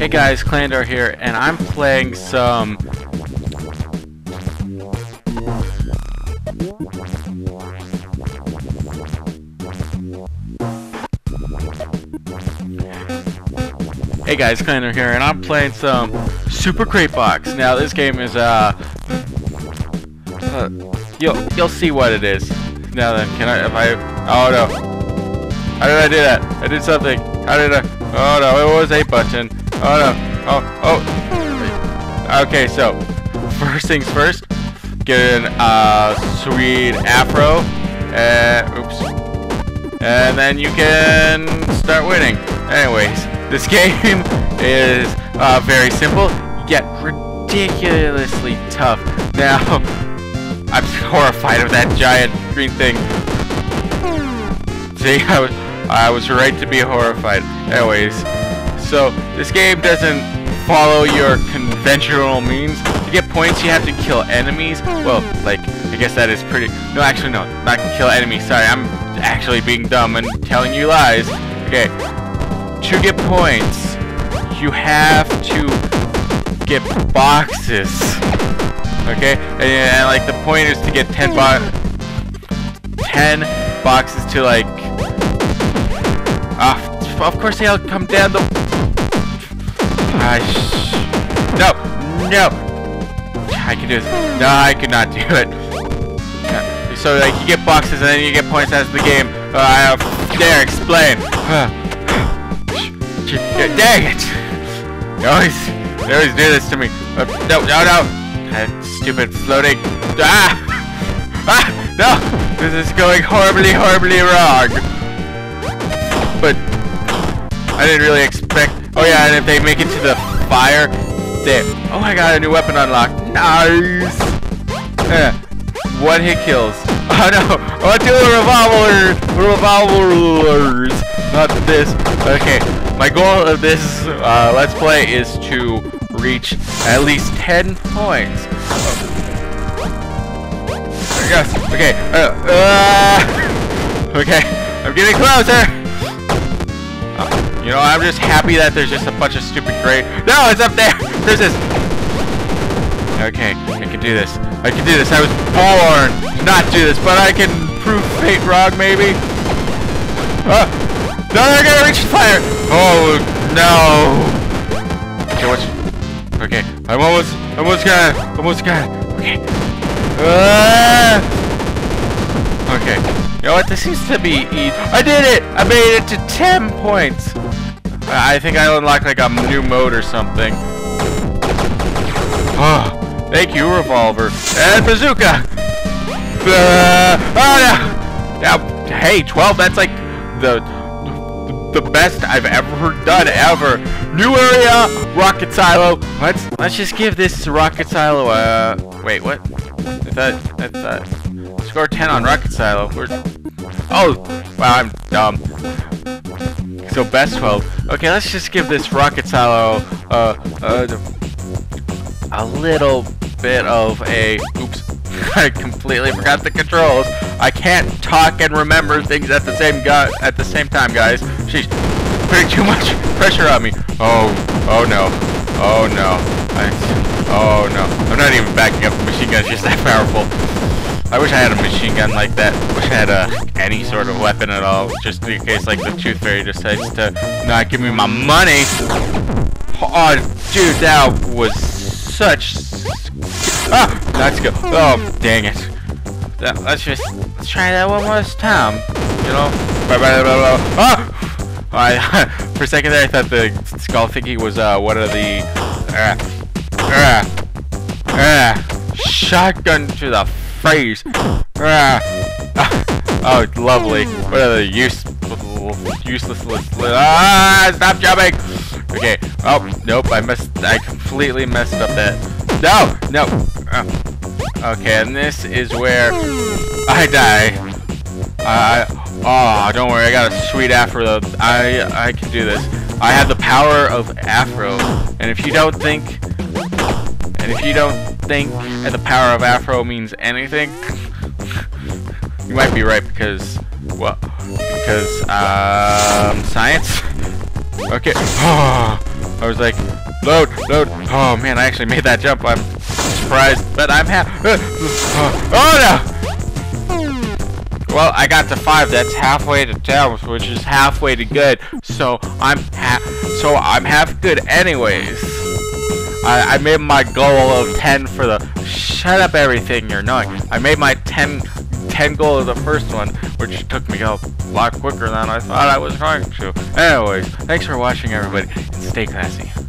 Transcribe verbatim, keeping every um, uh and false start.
Hey guys, Clandor here, and I'm playing some Hey guys, Clandor here, and I'm playing some Super Crate Box. Now this game is uh, uh you'll you'll see what it is. Now then, can I if I oh no. How did I do that? I did something. How did I Oh no, it was a button. Oh no. Oh, oh. Okay, so first things first, get an uh, sweet afro. And, oops. And then you can start winning. Anyways, this game is uh, very simple, yet ridiculously tough. Now, I'm horrified of that giant green thing. See, I was... I was right to be horrified. Anyways, so this game doesn't follow your conventional means. To get points, you have to kill enemies. Well, like, I guess that is pretty... No, actually, no. Not kill enemies. Sorry, I'm actually being dumb and telling you lies. Okay. To get points, you have to get boxes. Okay? And, and like, the point is to get ten boxes... ten boxes to, like... Uh, of course they'll come down the... Uh, sh no! No! I can do this. No, I could not do it. Uh, so, like, you get boxes and then you get points as the game. Uh, there, explain. Uh, dang it! They always, they always do this to me. Uh, no, no, no! Uh, stupid floating... Ah! Ah! No! This is going horribly, horribly wrong. But I didn't really expect. Oh yeah, and if they make it to the fire, they. Oh my God, a new weapon unlocked. Nice. Yeah. One hit kills. Oh no. Oh, two revolver, revolvers. Not this. Okay. My goal of this uh, let's play is to reach at least ten points. Oh. Yes. Okay. Uh, uh, okay. I'm getting closer. You know, I'm just happy that there's just a bunch of stupid gray. No, it's up there! There's this! Okay, I can do this. I can do this. I was born to not do this, but I can prove fate wrong, maybe? Oh! No, they're gonna reach the fire! Oh, no! Okay, what's... Okay, I'm almost... Almost gonna... Almost gonna... Okay. Uh, okay. You know what? This seems to be easy. I did it! I made it to ten points! I think I unlocked like a new mode or something. Oh, thank you, revolver and bazooka. Uh, oh no! Now, hey, twelve. That's like the the best I've ever done ever. New area, Rocket Silo. Let's let's just give this Rocket Silo a uh, wait. What? I thought I thought score ten on Rocket Silo. We're, oh, wow, I'm dumb. So best twelve. Okay, let's just give this Rocket Silo uh, uh, a little bit of a... Oops. I completely forgot the controls. I can't talk and remember things at the same guy at the same time, guys. She's putting too much pressure on me. Oh, oh no. Oh no. I, oh no. I'm not even backing up the machine gun. It's just that powerful. I wish I had a machine gun like that. Wish I had a, any sort of weapon at all, just in case like the Tooth Fairy decides to not give me my money. Oh, dude, that was such. Ah, let's go. Oh, dang it. That, let's just let's try that one more time. You know. Blah, blah, blah, blah. Ah! All right. For a second there, I thought the skull thingy was uh one of the uh, uh, uh, shotgun to the. Phrase. Ah. Oh, it's lovely. What are the use useless list? Ah, stop jumping. Okay. Oh, nope. I messed. I completely messed up that. No, no. Uh, okay, and this is where I die. I. Uh, oh, don't worry. I got a sweet afro. I. I can do this. I have the power of afro. And if you don't think. And if you don't. Think and the power of afro means anything. You might be right because well because um science. Okay. Oh, I was like, load, load. Oh man, I actually made that jump. I'm surprised, but I'm happy. Oh no! Well, I got to five. That's halfway to town, which is halfway to good. So I'm half. So I'm half good, anyways. I, I made my goal of ten for the. Shut up, everything you're knowing. I made my ten. ten goal of the first one, which took me a lot quicker than I thought I was going to. Anyways, thanks for watching, everybody, and stay classy.